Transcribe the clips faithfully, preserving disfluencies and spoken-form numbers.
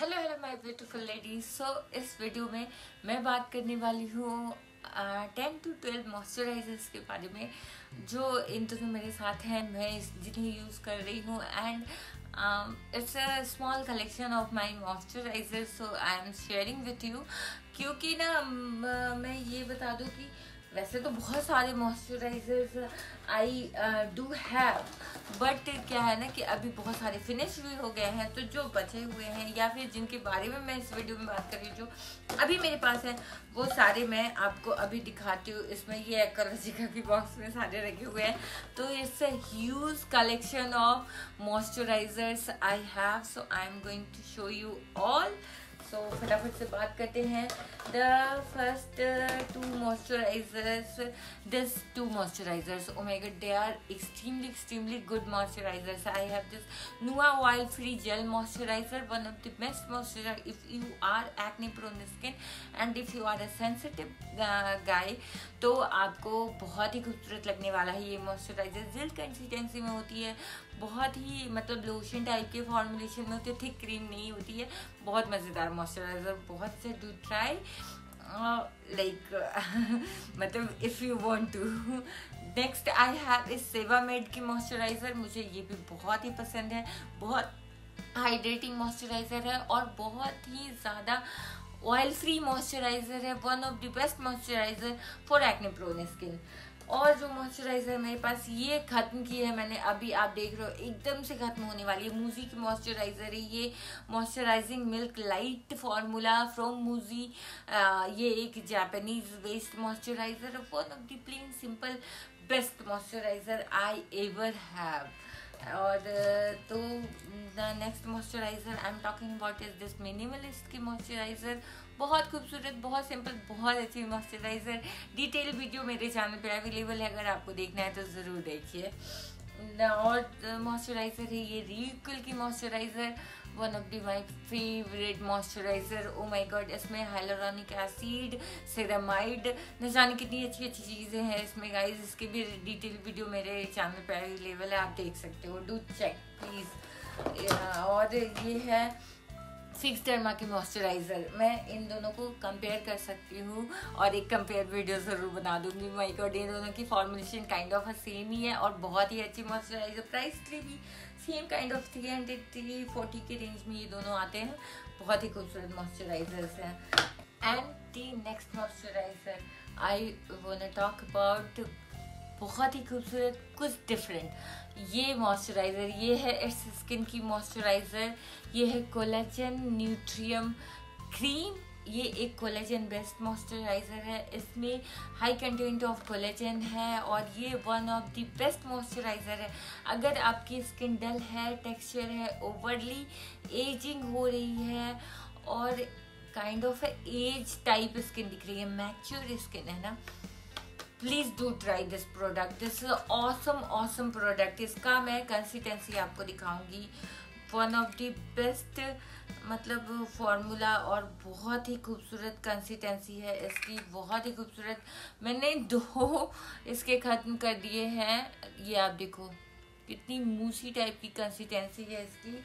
Hello hello my beautiful ladies. So इस video में मैं बात करने वाली हूँ टेन टू ट्वेल्व मॉइस्चराइजर्स के बारे में जो इन दिनों मेरे साथ हैं, मैं जिन्हें यूज़ कर रही हूँ। And it's a small collection of my moisturiser so I am sharing with you, क्योंकि ना मैं ये बता दूँ कि वैसे तो बहुत सारे moisturisers I do have, but क्या है ना कि अभी बहुत सारे फिनिश भी हो गए हैं, तो जो बचे हुए हैं या फिर जिनके बारे में मैं इस वीडियो में बात कर रही हूँ, जो अभी मेरे पास है वो सारे मैं आपको अभी दिखाती हूँ। इसमें ये एक्वालॉजिका के बॉक्स में सारे रखे हुए हैं, तो it's a huge collection of moisturisers I have, so I am going to show you all. So so, फटाफट से बात करते हैं। The first two moisturisers this two moisturisers oh my God, they are extremely extremely good moisturisers. I have this Nua oil free gel moisturiser, one of the best moisturiser if you are acne prone skin and if you are a sensitive guy, तो आपको बहुत ही खूबसूरत लगने वाला है ये moisturiser. Jail consistency में होती है, बहुत ही मतलब लोशन टाइप के फॉर्मुलेशन में होती है, थिक क्रीम नहीं होती है, बहुत मज़ेदार मॉइस्चराइजर। बहुत से डू ट्राई लाइक मतलब if you want to. Next I have इस सेवा मेड की मॉइस्चराइज़र, मुझे ये भी बहुत ही पसंद है, बहुत हाइड्रेटिंग मॉइस्चराइज़र है और बहुत ही ज़्यादा ऑयल फ्री मॉइस्चराइज़र है, one of the best moisturiser for acne prone skin. और जो मॉइस्चराइज़र मेरे पास ये ख़त्म की है मैंने, अभी आप देख रहे हो एकदम से ख़त्म होने वाली है, मूजी की मॉइस्चराइज़र है ये, moisturising milk light formula from Muji. ये एक Japanese based moisturiser, one of the plain simple best moisturiser I ever have. और तो the next moisturiser I am talking about is this minimalist की मॉइस्चराइज़र, बहुत खूबसूरत, बहुत सिंपल, बहुत अच्छी मॉइस्चराइज़र। डिटेल वीडियो मेरे चैनल पर अवेलेबल है, अगर आपको देखना है तो ज़रूर देखिए। और मॉइस्चराइज़र है ये रीक्विल की moisturiser, one of the my favourite moisturiser. Oh my God, इसमें हाइलुरोनिक एसिड, सेरामाइड, न जाने कितनी अच्छी अच्छी चीज़ें हैं इसमें गाइज। इसके भी डिटेल वीडियो मेरे चैनल पर अवेलेबल है, आप देख सकते हो, डू चेक प्लीज़। और ये है सिक्सडर्मा की मॉइस्चराइज़र, मैं इन दोनों को कंपेयर कर सकती हूँ और एक कंपेयर वीडियो ज़रूर बना दूँगी। माय गॉड, इन दोनों की फॉर्मुलेशन काइंड ऑफ सेम ही है और बहुत ही अच्छी मॉइस्चराइज़र। प्राइस के भी same kind of three hundred three forty के रेंज में ये दोनों आते हैं, बहुत ही खूबसूरत मॉइस्चराइज़र्स हैं। And the next moisturiser I want to talk about, बहुत ही खूबसूरत, कुछ डिफरेंट ये मॉइस्चराइज़र ये है, इट्स स्किन की मॉइस्चराइज़र। ये है कोलेजन न्यूट्रियम क्रीम, ये एक कोलेजन बेस्ड मॉइस्चराइज़र है, इसमें हाई कंटेंट ऑफ कोलेजन है और ये one of the best moisturiser है। अगर आपकी स्किन डल है, टेक्सचर है, ओवरली एजिंग हो रही है और kind of age type skin दिख रही है, मैच्योर स्किन है ना, please do try this product, this awesome awesome product. इसका मैं कंसिस्टेंसी आपको दिखाऊंगी, वन ऑफ द बेस्ट मतलब फार्मूला और बहुत ही खूबसूरत कंसिस्टेंसी है इसकी, बहुत ही खूबसूरत। मैंने दो इसके ख़त्म कर दिए हैं, ये आप देखो कितनी मूसी टाइप की कंसिस्टेंसी है इसकी,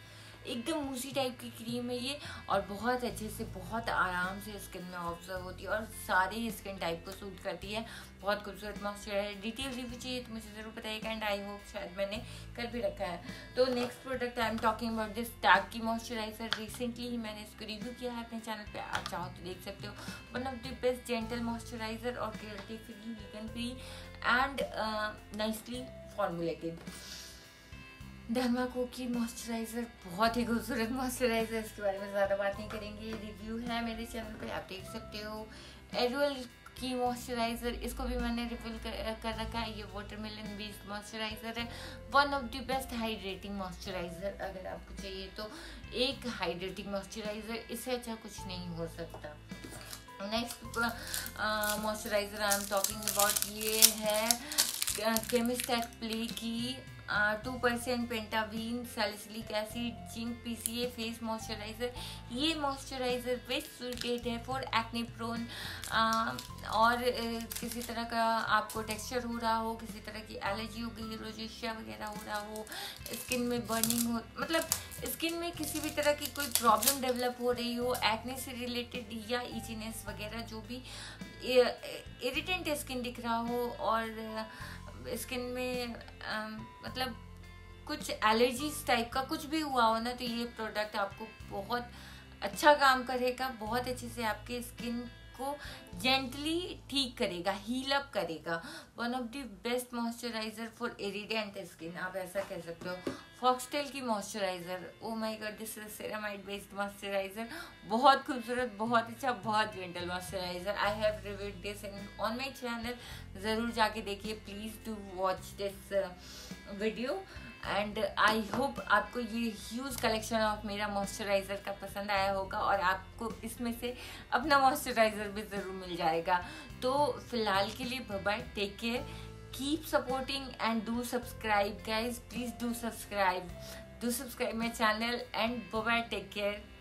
एकदम मूसी टाइप की क्रीम है ये और बहुत अच्छे से, बहुत आराम से स्किन में ऑब्जर्व होती है और सारे स्किन टाइप को सूट करती है, बहुत खूबसूरत मॉइस्चराइजर है। डिटेल रिव्यू चाहिए तो मुझे ज़रूर बताइएगा, एंड आई होप शायद मैंने कल भी रखा है। तो next product I am talking about this tag की मॉइस्चराइजर, रिसेंटली ही मैंने इसको रिव्यू किया है अपने चैनल पर, आप चाहो तो देख सकते हो। One of the best gentle moisturiser और guilty free, vegan free and nicely formulated. Dermaco की मॉइस्चराइज़र बहुत ही खूबसूरत मॉइस्चराइज़र, इसके बारे में ज़्यादा बात नहीं करेंगे, रिव्यू है मेरे चैनल पे, आप देख सकते हो। एरुल की मॉइस्चराइज़र, इसको भी मैंने रिव्यू कर, कर रखा है, ये वाटरमेलन बेस्ड मॉइस्चराइज़र है, one of the best hydrating moisturiser. अगर आपको चाहिए तो एक हाइड्रेटिंग मॉइस्चराइज़र, इससे अच्छा कुछ नहीं हो सकता। Next moisturiser I am talking about ये है केमिस्ट एट प्ले की two percent पेंटावीन, salicylic acid, zinc, PCA face moisturiser. ये मॉइस्चराइज़र बेस्ट सूटेड है फॉर एक्ने प्रोन, और किसी तरह का आपको टेक्सचर हो रहा हो, किसी तरह की एलर्जी हो गई, रोजेशिया वगैरह हो रहा हो, स्किन में बर्निंग हो, मतलब स्किन में किसी भी तरह की कोई प्रॉब्लम डेवलप हो रही हो एक्ने से रिलेटेड, या इचीनेस वगैरह, जो भी इरिटेंट स्किन दिख रहा हो और स्किन में आ, मतलब कुछ एलर्जीज टाइप का कुछ भी हुआ हो ना, तो ये प्रोडक्ट आपको बहुत अच्छा काम करेगा, बहुत अच्छे से आपके स्किन को जेंटली ठीक करेगा, हील अप करेगा। One of the best moisturiser for irritant skin, आप ऐसा कह सकते हो। फॉक्सटेल की moisturiser, oh my god, this is ceramide based moisturiser, बहुत खूबसूरत, बहुत अच्छा, बहुत gentle moisturiser. I have reviewed this on my channel, ज़रूर जाके देखिए, please do watch this video, and I hope आपको ये ह्यूज कलेक्शन ऑफ मेरा मॉइस्चराइज़र का पसंद आया होगा और आपको इसमें से अपना मॉइस्चराइज़र भी ज़रूर मिल जाएगा। तो फिलहाल के लिए bye bye, take care, keep supporting and do subscribe guys, please do subscribe, do subscribe my channel, and bye bye, take care.